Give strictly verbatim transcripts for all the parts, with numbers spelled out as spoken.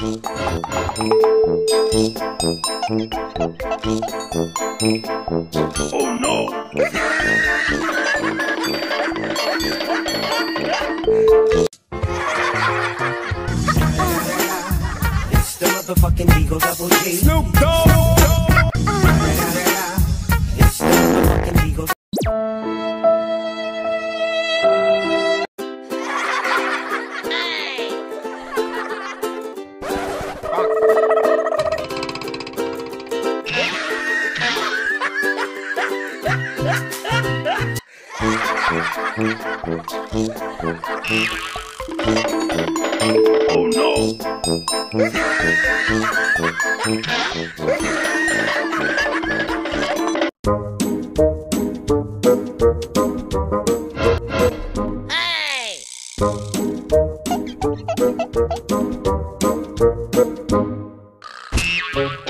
Oh no! It's the motherfucking Eagle Double G. Snoop Dogg! It's the motherfucking Eagle Double G. Oh no! Hey! Oh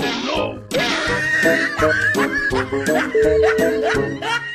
no!